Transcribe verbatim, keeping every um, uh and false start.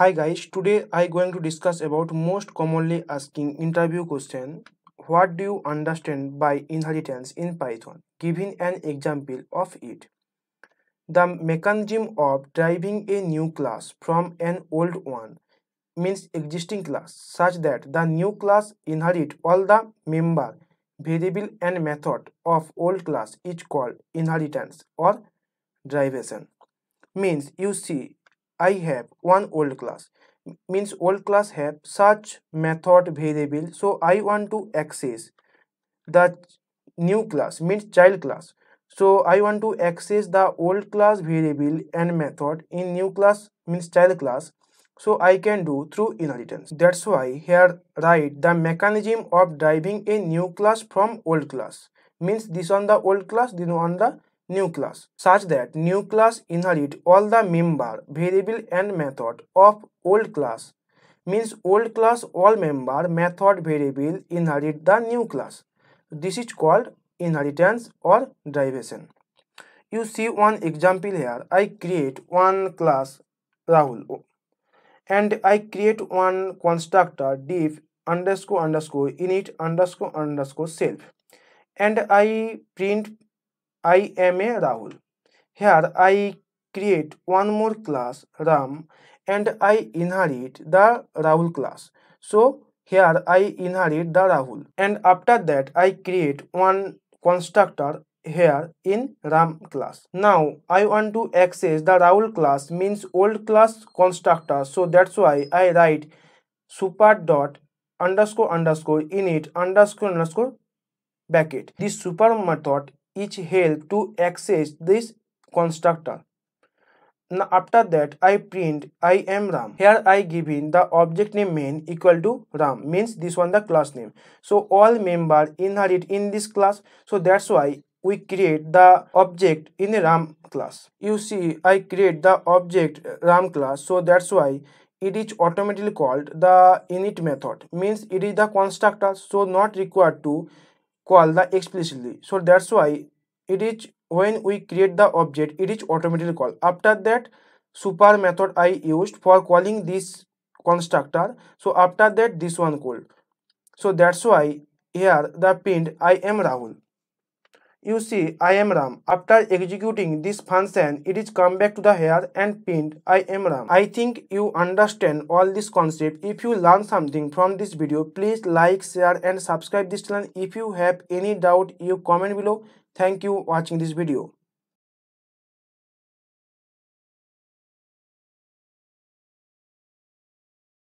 Hi guys, today I going to discuss about most commonly asking interview question. What do you understand by inheritance in Python? Giving an example of it. The mechanism of deriving a new class from an old one means existing class such that the new class inherits all the member, variable and method of old class is called inheritance or derivation. Means you see I have one old class, means old class have such method variable, so I want to access the new class means child class. So I want to access the old class variable and method in new class means child class. So I can do through inheritance. That's why here write the mechanism of deriving a new class from old class. Means this on the old class, this on the new class. Such that new class inherit all the member, variable and method of old class. Means old class all member, method, variable inherit the new class. This is called inheritance or derivation. You see one example here. I create one class Rahul. And I create one constructor div underscore underscore init underscore underscore self. And I print I am a Rahul. Here I create one more class Ram and I inherit the Rahul class. So here I inherit the Rahul. And after that I create one constructor here in Ram class. Now I want to access the Rahul class means old class constructor, so that's why I write super dot underscore underscore init underscore underscore bracket. This super method is help to access this constructor. Now after that I print I am Ram. Here I give in the object name main equal to Ram means this one the class name. So all member inherit in this class, so that's why we create the object in a Ram class. You see I create the object Ram class, so that's why it is automatically called the init method means it is the constructor, so not required to call the explicitly. So that's why it is when we create the object it is automatically called. After that super method I used for calling this constructor, so after that this one called. So that's why here the print I am Rahul. You see I am Ram. After executing this function, it is come back to the here and print I am Ram. I think you understand all this concept. If you learn something from this video, please like, share and subscribe this channel. If you have any doubt, you comment below. Thank you watching this video.